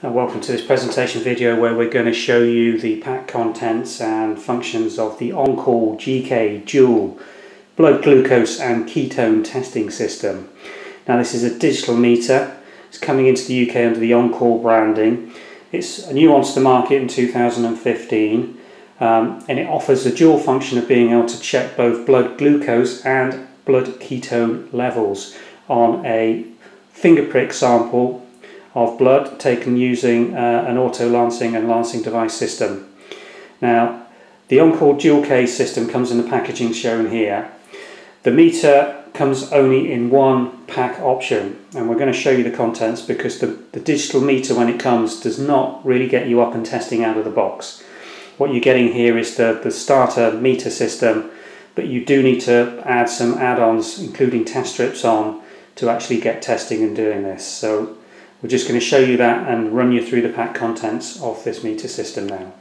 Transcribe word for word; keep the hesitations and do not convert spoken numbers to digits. And welcome to this presentation video where we're going to show you the pack contents and functions of the On Call G K Dual blood glucose and ketone testing system. Now this is a digital meter. It's coming into the U K under the On Call branding. It's new onto the market in two thousand fifteen um, and it offers the dual function of being able to check both blood glucose and blood ketone levels on a finger prick sample of blood taken using uh, an auto-lancing and lancing device system. Now, the On Call Dual Case system comes in the packaging shown here. The meter comes only in one pack option, and we're going to show you the contents because the, the digital meter, when it comes, does not really get you up and testing out of the box. What you're getting here is the, the starter meter system, but you do need to add some add-ons, including test strips on, to actually get testing and doing this. So we're just going to show you that and run you through the pack contents of this meter system now.